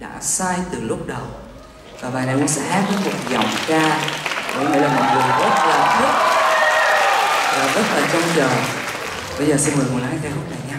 đã sai từ lúc đầu. Và bài này cũng sẽ hát với một giọng ca có nghĩa là mọi người rất là thích và rất là trông chờ. Bây giờ xin mời một lái ca khúc này nha.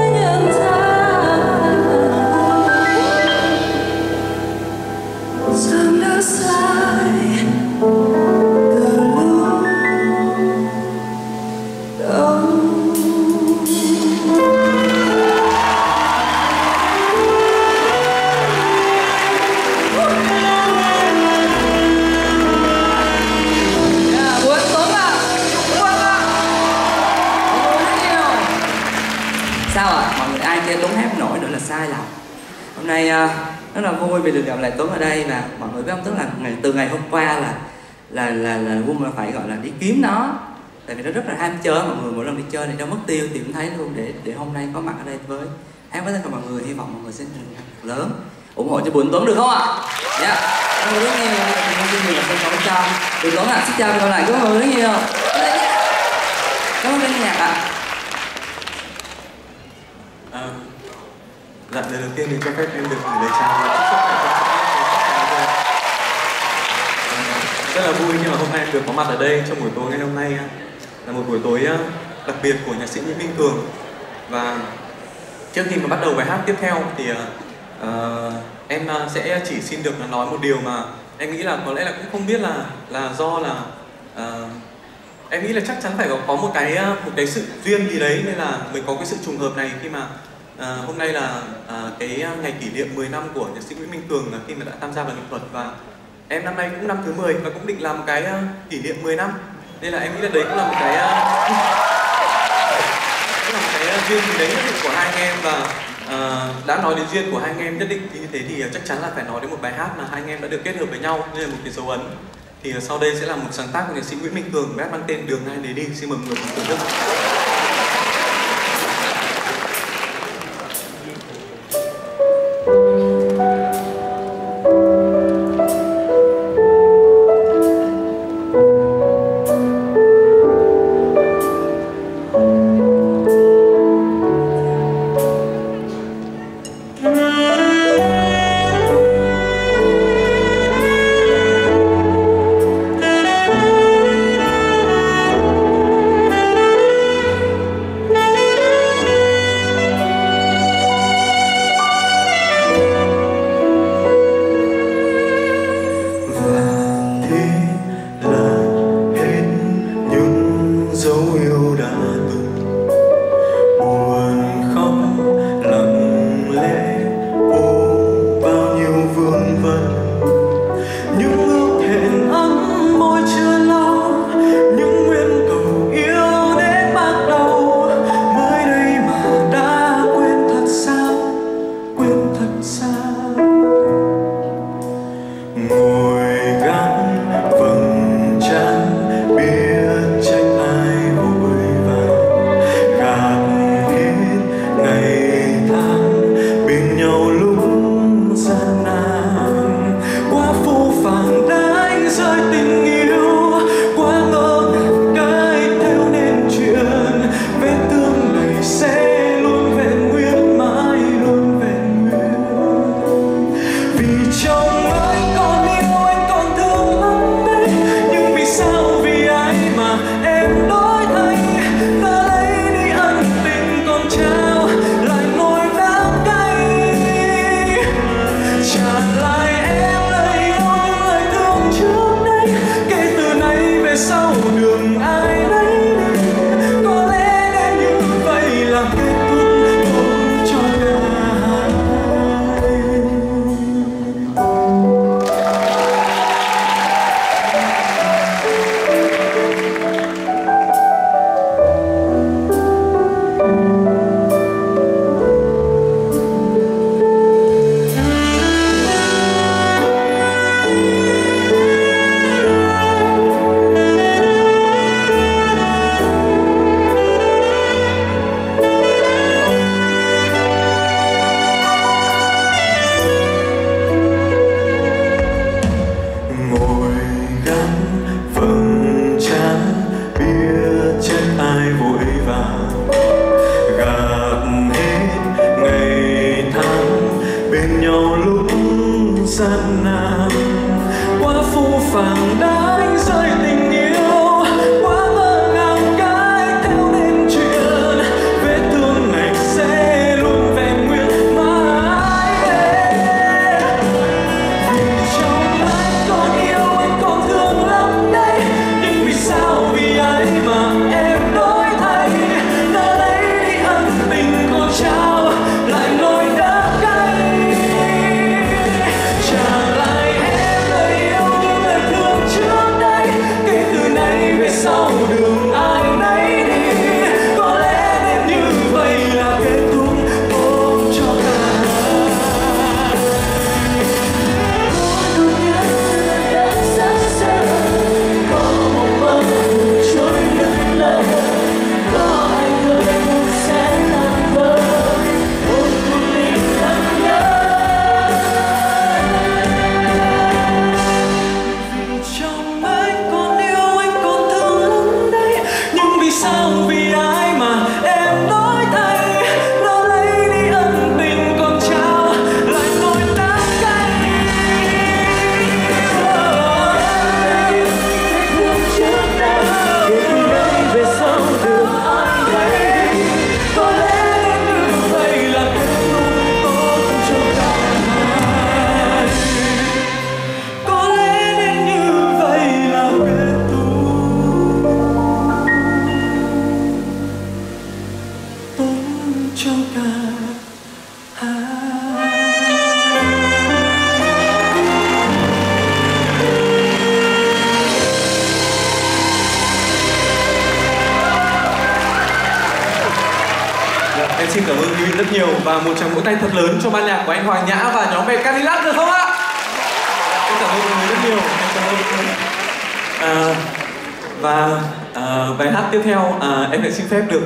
nên Tuấn hát nổi nữa là sai lầm. Hôm nay rất là vui vì được gặp lại Tuấn ở đây, và mọi người biết ông Tuấn là từ ngày hôm qua là Quân phải gọi là đi kiếm nó, tại vì nó rất là ham chơi. Mọi người mỗi lần đi chơi này đâu mất tiêu thì cũng thấy luôn, để hôm nay có mặt ở đây với hát với tất cả mọi người. Hy vọng mọi người sẽ lớn ủng hộ cho Bùi Anh Tuấn được không ạ? Dạ. Cảm ơn rất nhiều, chào Bùi Tuấn ạ, xin chào mọi người, cảm ơn rất nhiều, cảm ơn nhạc ạ. Dạ, lần đầu tiên thì cho phép em được gửi lời chào. Rất là vui khi mà hôm nay em được có mặt ở đây trong buổi tối ngày hôm nay. Là một buổi tối đặc biệt của nhạc sĩ Nguyễn Minh Cường. Và trước khi mà bắt đầu bài hát tiếp theo thì em sẽ chỉ xin được nói một điều mà em nghĩ là có lẽ là cũng không biết là do là em nghĩ là chắc chắn phải có một cái sự duyên gì đấy nên là mình có cái sự trùng hợp này khi mà hôm nay là cái ngày kỷ niệm 10 năm của nhạc sĩ Nguyễn Minh Cường là khi mà đã tham gia vào nghệ thuật, và em năm nay cũng năm thứ 10 và cũng định làm một cái kỷ niệm 10 năm, nên là em nghĩ là đấy cũng là một cái duyên gì đấy nhất định của hai anh em. Và đã nói đến duyên của hai anh em nhất định thì như thế thì chắc chắn là phải nói đến một bài hát mà hai anh em đã được kết hợp với nhau như là một cái dấu ấn. Thì sau đây sẽ là một sáng tác của nhạc sĩ Nguyễn Minh Cường, bài hát mang tên Đường Ngay Để Đi. Xin mời mọi người cùng thưởng thức. xin cảm ơn quý vị rất nhiều và một tràng vỗ tay thật lớn cho ban nhạc của anh Hoàng Nhã và nhóm về Canillac được không ạ? Tôi cảm ơn quý vị rất nhiều. Bài hát tiếp theo em lại xin phép được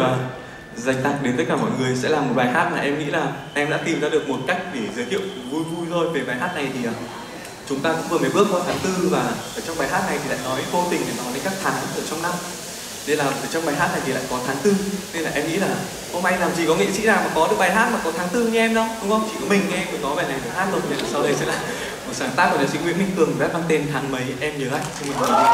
dành tặng đến tất cả mọi người sẽ là một bài hát mà em nghĩ là em đã tìm ra được một cách để giới thiệu vui vui thôi về bài hát này. Thì chúng ta cũng vừa mới bước vào tháng tư và ở trong bài hát này thì lại nói vô tình để nói đến các tháng ở trong năm. Nên là ở trong bài hát này thì lại có tháng tư, nên là em nghĩ là hôm nay làm gì có nghệ sĩ nào mà có được bài hát mà có tháng tư như em đâu, đúng không? Chỉ có mình em mới có bài này được hát rồi. Nên sau đây sẽ là một sáng tác của nhạc sĩ Nguyễn Minh Cường rap mang tên Tháng Mấy Em Nhớ Anh. Xin mời mọi người.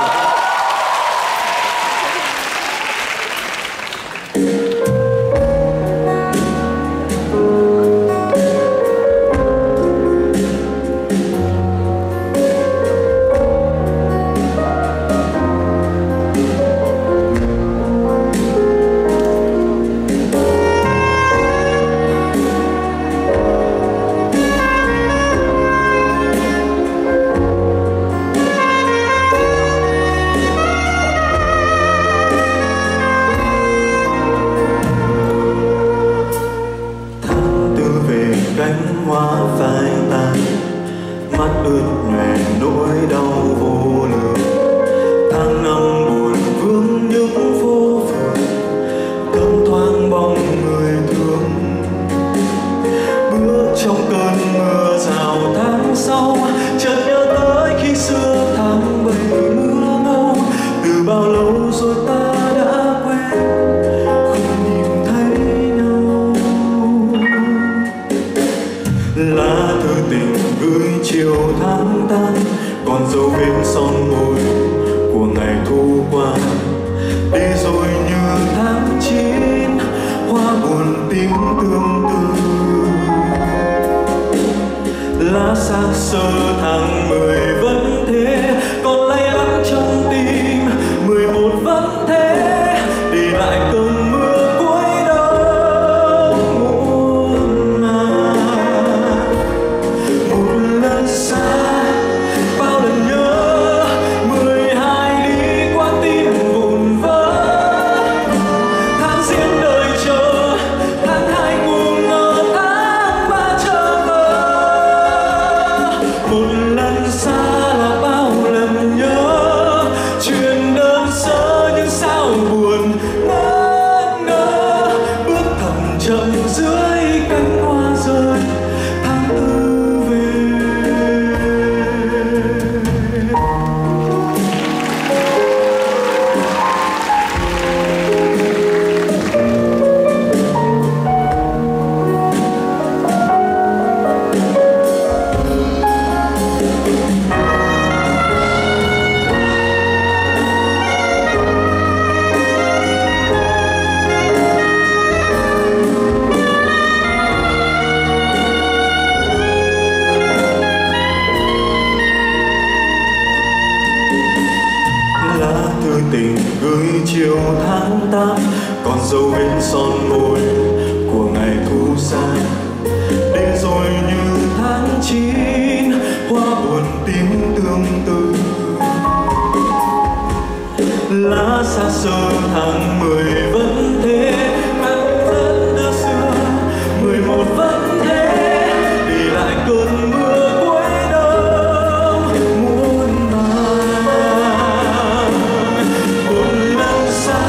Một lần xa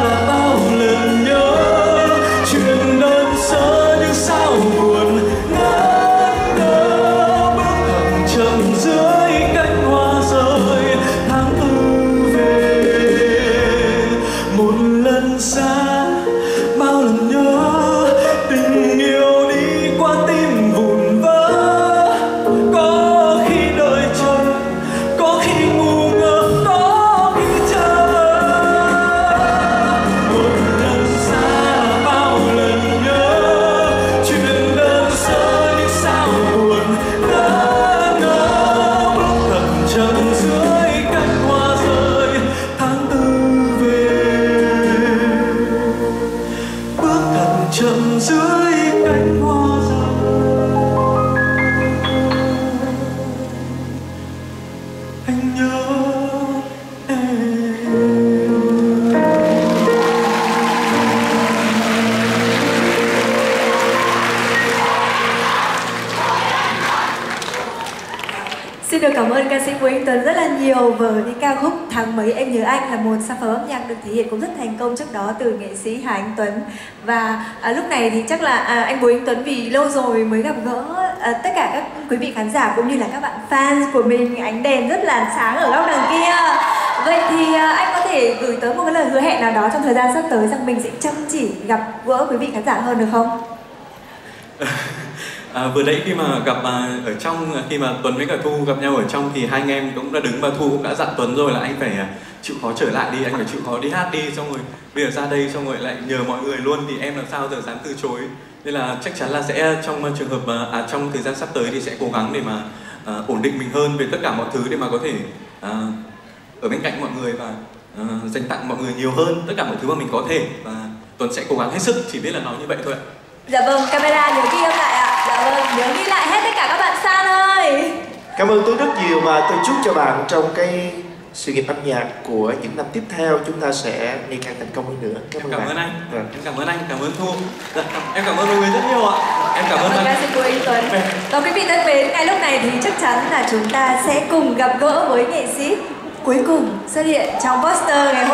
là bao Anh Tuấn rất là nhiều với cái ca khúc Tháng Mấy Em Nhớ Anh, là một sản phẩm âm nhạc được thể hiện cũng rất thành công trước đó từ nghệ sĩ Hà Anh Tuấn. Và lúc này thì chắc là anh Bùi Anh Tuấn vì lâu rồi mới gặp gỡ tất cả các quý vị khán giả cũng như là các bạn fans của mình. Ánh đèn rất là sáng ở góc đằng kia. Vậy thì anh có thể gửi tới một cái lời hứa hẹn nào đó trong thời gian sắp tới rằng mình sẽ chăm chỉ gặp gỡ quý vị khán giả hơn được không? Vừa nãy khi mà gặp ở trong, khi mà Tuấn với cả Thu gặp nhau ở trong thì hai anh em cũng đã đứng và Thu cũng đã dặn Tuấn rồi là anh phải chịu khó trở lại đi, anh phải chịu khó đi hát đi, xong rồi bây giờ ra đây xong rồi lại nhờ mọi người luôn thì em làm sao giờ dám từ chối. Nên là chắc chắn là sẽ trong trường hợp trong thời gian sắp tới thì sẽ cố gắng để mà ổn định mình hơn về tất cả mọi thứ để mà có thể ở bên cạnh mọi người và dành tặng mọi người nhiều hơn tất cả mọi thứ mà mình có thể, và Tuấn sẽ cố gắng hết sức, chỉ biết là nói như vậy thôi ạ. Dạ vâng, camera nhớ ghi âm lại ạ. Dạ vâng, nhớ ghi lại hết tất cả các bạn fan ơi. Cảm ơn Tuấn rất nhiều và tôi chúc cho bạn trong cái sự nghiệp âm nhạc của những năm tiếp theo chúng ta sẽ ngày càng thành công hơn nữa. Cảm ơn anh. Dạ. Em cảm ơn anh, cảm ơn Thu. Dạ, em cảm ơn mọi người rất nhiều ạ. Em cảm ơn ca sĩ Bùi Anh Tuấn. Và quý vị thân mến, ngay lúc này thì chắc chắn là chúng ta sẽ cùng gặp gỡ với nghệ sĩ cuối cùng xuất hiện trong poster ngày hôm nay.